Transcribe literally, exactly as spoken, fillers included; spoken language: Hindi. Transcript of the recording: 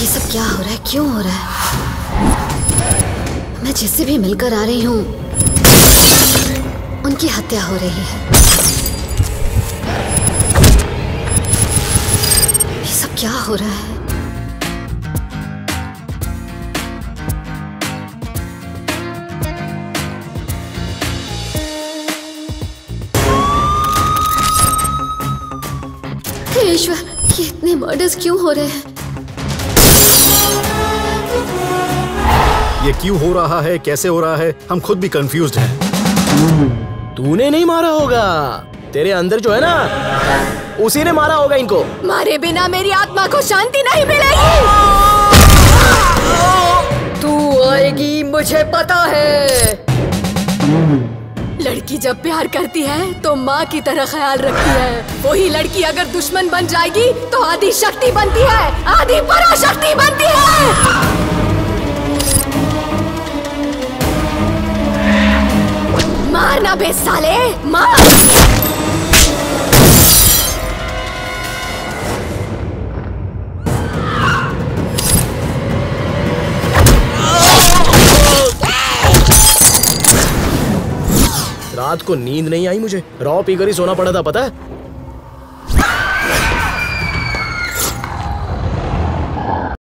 ये सब क्या हो रहा है, क्यों हो रहा है? मैं जिससे भी मिलकर आ रही हूँ उनकी हत्या हो रही है। ये सब क्या हो रहा है? ईश्वर, ये इतने मर्डर्स क्यों हो रहे हैं? ये क्यों हो रहा है, कैसे हो रहा है, हम खुद भी कंफ्यूज्ड हैं। तूने नहीं मारा होगा, तेरे अंदर जो है ना उसी ने मारा होगा इनको। मारे बिना मेरी आत्मा को शांति नहीं मिलेगी। तू आएगी, मुझे पता है। लड़की जब प्यार करती है तो माँ की तरह ख्याल रखती है। वही लड़की अगर दुश्मन बन जाएगी तो आधी शक्ति बनती है, आधी पराशक्ति बनती है। मारना बे साले, मार। रात को नींद नहीं आई मुझे, रॉ पीकर ही सोना पड़ा था, पता है।